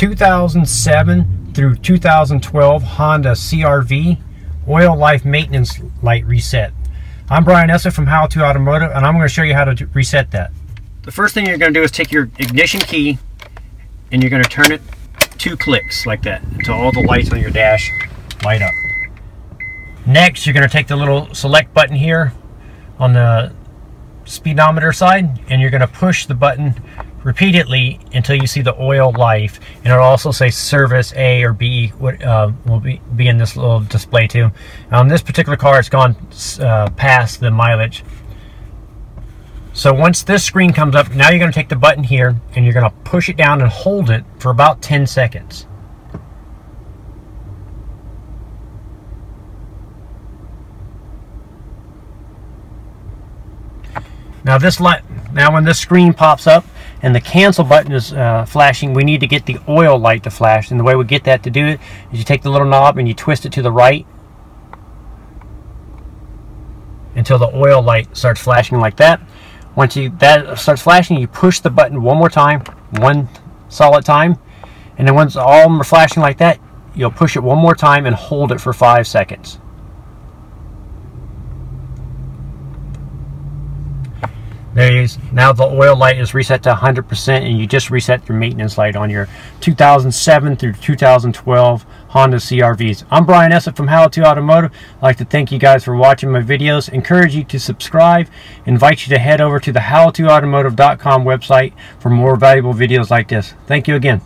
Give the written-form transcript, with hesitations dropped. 2007 through 2012 Honda CR-V oil life maintenance light reset. I'm Brian Eslick from How to Automotive, and I'm going to show you how to reset that. The first thing you're going to do is take your ignition key and you're going to turn it 2 clicks like that until all the lights on your dash light up. Next, you're going to take the little select button here on the speedometer side, and you're going to push the button repeatedly until you see the oil life, and it'll also say service A or B, what will be in this little display too. On this particular car, it's gone past the mileage. So once this screen comes up, now you're going to take the button here and you're going to push it down and hold it for about 10 seconds. Now when this screen pops up and the cancel button is flashing, we need to get the oil light to flash. And the way we get that to do it is you take the little knob and you twist it to the right until the oil light starts flashing like that. Once that starts flashing, you push the button one more time, one solid time. And then once all of them are flashing like that, you'll push it one more time and hold it for 5 seconds. There it is. Now the oil light is reset to 100%, and you just reset your maintenance light on your 2007 through 2012 Honda CR-Vs. I'm Brian Eslick from How to Automotive. I'd like to thank you guys for watching my videos. Encourage you to subscribe. Invite you to head over to the howtoautomotive.com website for more valuable videos like this. Thank you again.